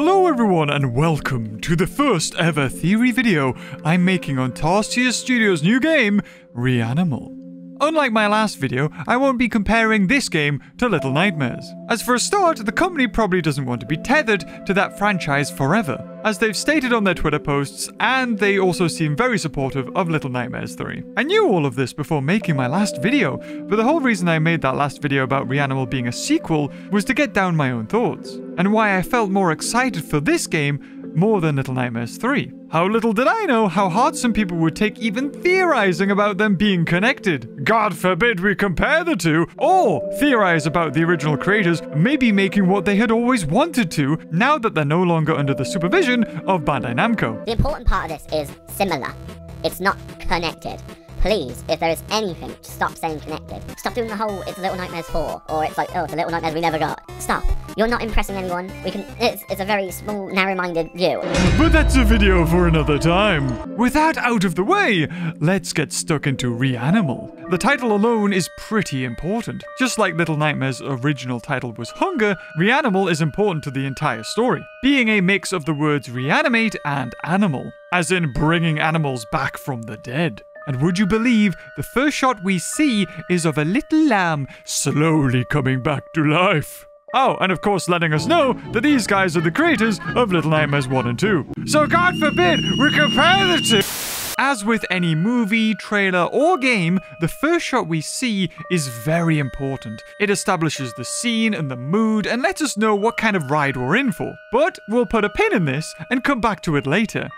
Hello everyone and welcome to the first ever theory video I'm making on Tarsier Studios' new game, Reanimal. Unlike my last video, I won't be comparing this game to Little Nightmares. As for a start, the company probably doesn't want to be tethered to that franchise forever, as they've stated on their Twitter posts, and they also seem very supportive of Little Nightmares 3. I knew all of this before making my last video, but the whole reason I made that last video about Reanimal being a sequel was to get down my own thoughts, and why I felt more excited for this game more than Little Nightmares 3. How little did I know how hard some people would take even theorizing about them being connected. God forbid we compare the two, or theorize about the original creators maybe making what they had always wanted to, now that they're no longer under the supervision of Bandai Namco. The important part of this is similar. It's not connected. Please, if there is anything, just stop saying connected. Stop doing the whole, it's Little Nightmares 4, or it's like, oh, it's a Little Nightmares we never got. Stop. You're not impressing anyone. It's a very small, narrow-minded view. But that's a video for another time. With that out of the way, let's get stuck into Reanimal. The title alone is pretty important. Just like Little Nightmares' original title was Hunger, Reanimal is important to the entire story, being a mix of the words reanimate and animal, as in bringing animals back from the dead. And would you believe, the first shot we see is of a little lamb slowly coming back to life. Oh, and of course letting us know that these guys are the creators of Little Nightmares 1 and 2. So God forbid we compare the two! As with any movie, trailer, or game, the first shot we see is very important. It establishes the scene and the mood and lets us know what kind of ride we're in for. But we'll put a pin in this and come back to it later.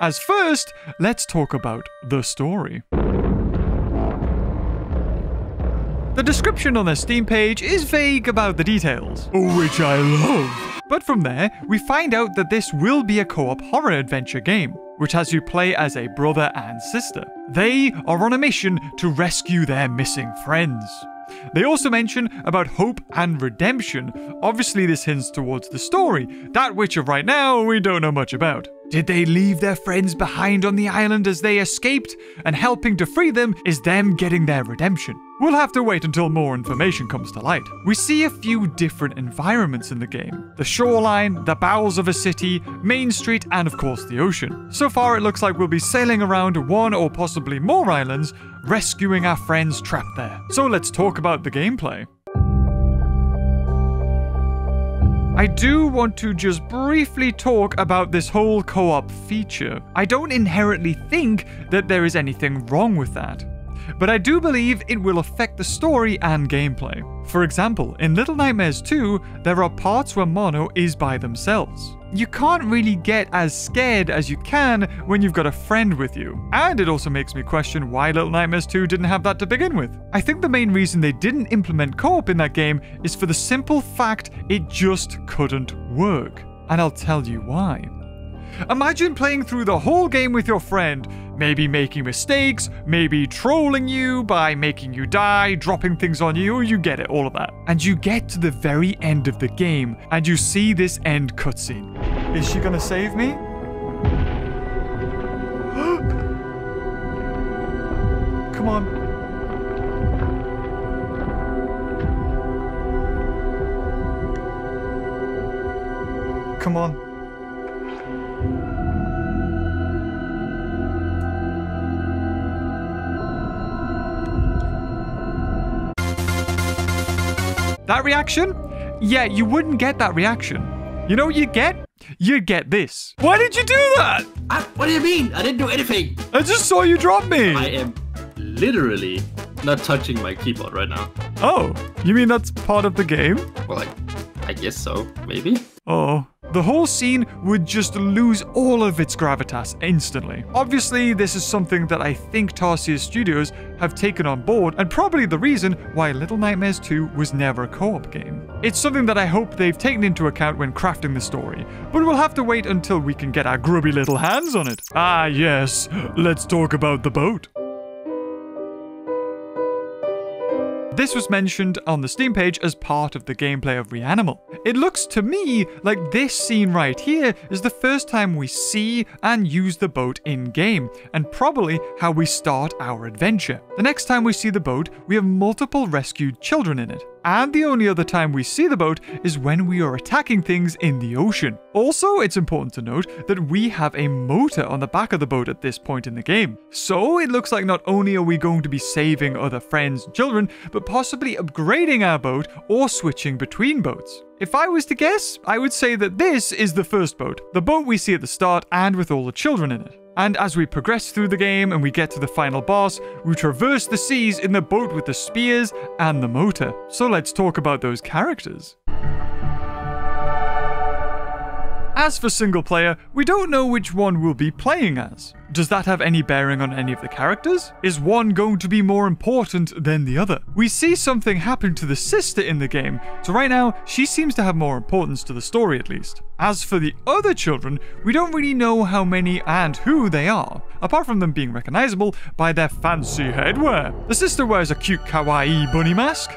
As first, let's talk about the story. The description on their Steam page is vague about the details, which I love. But from there, we find out that this will be a co-op horror adventure game, which has you play as a brother and sister. They are on a mission to rescue their missing friends. They also mention about hope and redemption. Obviously, this hints towards the story, that which of right now we don't know much about. Did they leave their friends behind on the island as they escaped? And helping to free them is them getting their redemption. We'll have to wait until more information comes to light. We see a few different environments in the game. The shoreline, the bowels of a city, Main Street, and of course the ocean. So far it looks like we'll be sailing around one or possibly more islands, rescuing our friends trapped there. So let's talk about the gameplay. I do want to just briefly talk about this whole co-op feature. I don't inherently think that there is anything wrong with that, but I do believe it will affect the story and gameplay. For example, in Little Nightmares 2, there are parts where Mono is by themselves. You can't really get as scared as you can when you've got a friend with you. And it also makes me question why Little Nightmares 2 didn't have that to begin with. I think the main reason they didn't implement co-op in that game is for the simple fact it just couldn't work. And I'll tell you why. Imagine playing through the whole game with your friend, maybe making mistakes, maybe trolling you by making you die, dropping things on you, you get it, all of that. And you get to the very end of the game, and you see this end cutscene. Is she gonna save me? Come on. Come on. That reaction? Yeah, you wouldn't get that reaction. You know what you get? You get this. Why did you do that? What do you mean? I didn't do anything. I just saw you drop me. I am literally not touching my keyboard right now. Oh, you mean that's part of the game? Well, I guess so, maybe. Oh. The whole scene would just lose all of its gravitas instantly. Obviously, this is something that I think Tarsier Studios have taken on board, and probably the reason why Little Nightmares 2 was never a co-op game. It's something that I hope they've taken into account when crafting the story, but we'll have to wait until we can get our grubby little hands on it. Ah yes, let's talk about the boat. This was mentioned on the Steam page as part of the gameplay of Reanimal. It looks to me like this scene right here is the first time we see and use the boat in-game, and probably how we start our adventure. The next time we see the boat, we have multiple rescued children in it. and the only other time we see the boat is when we are attacking things in the ocean. Also, it's important to note that we have a motor on the back of the boat at this point in the game. So it looks like not only are we going to be saving other friends and children, but possibly upgrading our boat or switching between boats. If I was to guess, I would say that this is the first boat, the boat we see at the start and with all the children in it. And as we progress through the game and we get to the final boss, we traverse the seas in the boat with the spears and the motor. So let's talk about those characters. As for single player, we don't know which one we'll be playing as. Does that have any bearing on any of the characters? Is one going to be more important than the other? We see something happen to the sister in the game, so right now, she seems to have more importance to the story at least. As for the other children, we don't really know how many and who they are, apart from them being recognizable by their fancy headwear. The sister wears a cute kawaii bunny mask,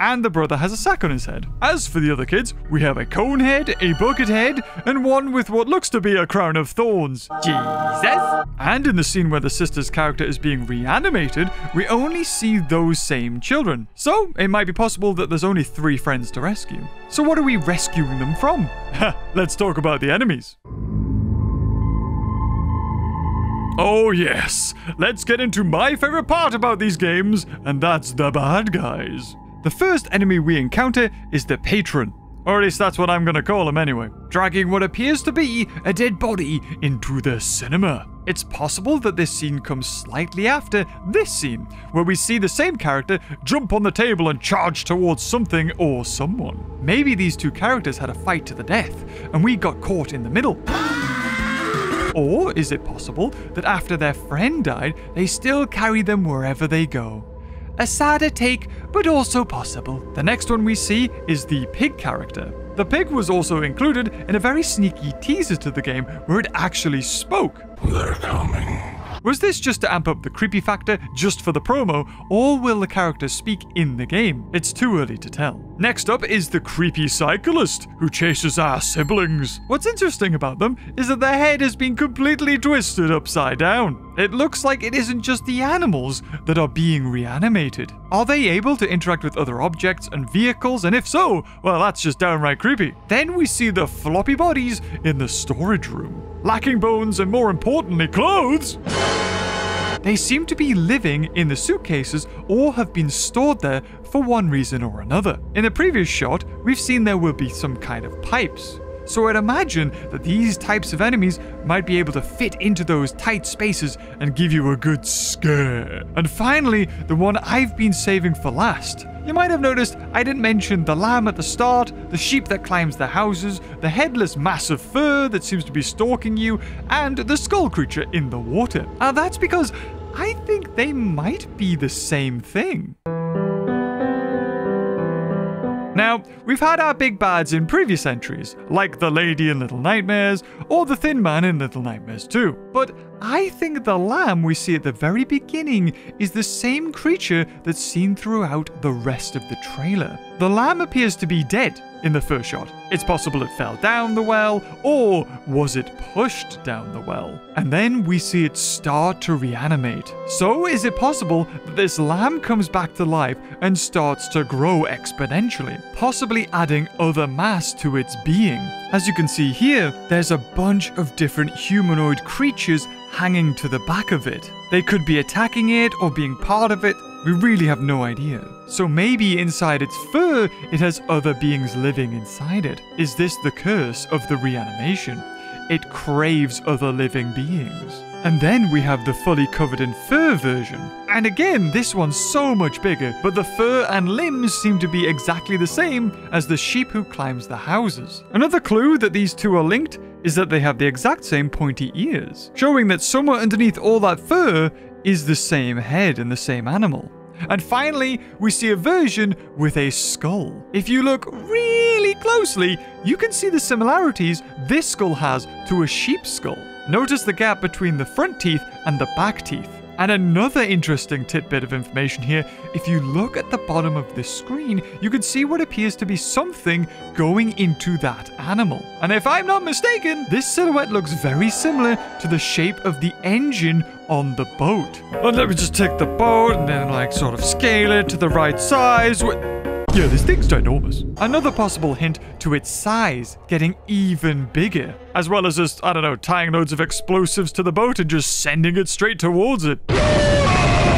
and the brother has a sack on his head. As for the other kids, we have a cone head, a bucket head, and one with what looks to be a crown of thorns. Jesus! And in the scene where the sister's character is being reanimated, we only see those same children. So it might be possible that there's only 3 friends to rescue. So what are we rescuing them from? Let's talk about the enemies. Oh yes, let's get into my favorite part about these games, and that's the bad guys. The first enemy we encounter is the patron, or at least that's what I'm going to call him anyway, dragging what appears to be a dead body into the cinema. It's possible that this scene comes slightly after this scene, where we see the same character jump on the table and charge towards something or someone. Maybe these two characters had a fight to the death, and we got caught in the middle. Or is it possible that after their friend died, they still carry them wherever they go? A sadder take, but also possible. The next one we see is the pig character. The pig was also included in a very sneaky teaser to the game where it actually spoke. They're coming. Was this just to amp up the creepy factor just for the promo, or will the characters speak in the game? It's too early to tell. Next up is the creepy cyclist, who chases our siblings. What's interesting about them is that their head has been completely twisted upside down. It looks like it isn't just the animals that are being reanimated. Are they able to interact with other objects and vehicles? And if so, well, that's just downright creepy. Then we see the floppy bodies in the storage room. Lacking bones and, more importantly, clothes. They seem to be living in the suitcases or have been stored there for one reason or another. In the previous shot, we've seen there will be some kind of pipes. So I'd imagine that these types of enemies might be able to fit into those tight spaces and give you a good scare. And finally, the one I've been saving for last. You might have noticed I didn't mention the lamb at the start, the sheep that climbs the houses, the headless mass of fur that seems to be stalking you, and the skull creature in the water. And that's because I think they might be the same thing. Now, we've had our big bads in previous entries, like the lady in Little Nightmares, or the thin man in Little Nightmares 2. But I think the lamb we see at the very beginning is the same creature that's seen throughout the rest of the trailer. The lamb appears to be dead in the first shot. It's possible it fell down the well, or was it pushed down the well? And then we see it start to reanimate. So is it possible that this lamb comes back to life and starts to grow exponentially, possibly adding other mass to its being? As you can see here, there's a bunch of different humanoid creatures hanging to the back of it. They could be attacking it or being part of it. We really have no idea. So maybe inside its fur, it has other beings living inside it. Is this the curse of the reanimation? It craves other living beings. And then we have the fully covered in fur version. And again, this one's so much bigger, but the fur and limbs seem to be exactly the same as the sheep who climbs the houses. Another clue that these two are linked is that they have the exact same pointy ears, showing that somewhere underneath all that fur is the same head and the same animal. And finally, we see a version with a skull. If you look really closely, you can see the similarities this skull has to a sheep's skull. Notice the gap between the front teeth and the back teeth. And another interesting tidbit of information here, if you look at the bottom of this screen, you can see what appears to be something going into that animal. And if I'm not mistaken, this silhouette looks very similar to the shape of the engine on the boat. And let me just take the boat and then like sort of scale it to the right size. Yeah, this thing's ginormous. Another possible hint to its size getting even bigger, as well as just, I don't know, tying loads of explosives to the boat and just sending it straight towards it.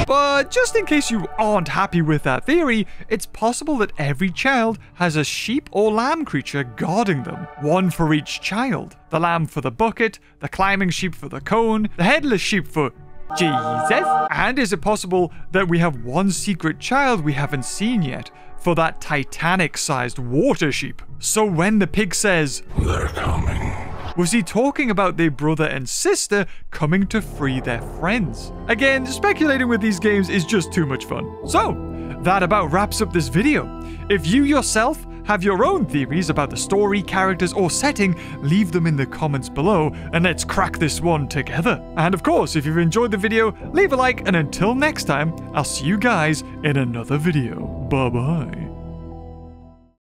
But just in case you aren't happy with that theory, it's possible that every child has a sheep or lamb creature guarding them, one for each child. The lamb for the bucket, the climbing sheep for the cone, the headless sheep for Jesus. And is it possible that we have one secret child we haven't seen yet for that Titanic-sized water sheep? So when the pig says, "They're coming," was he talking about their brother and sister coming to free their friends? Again, speculating with these games is just too much fun. So, that about wraps up this video. If you yourself have your own theories about the story, characters, or setting, leave them in the comments below and let's crack this one together. And of course, if you've enjoyed the video, leave a like, and until next time, I'll see you guys in another video. Bye-bye.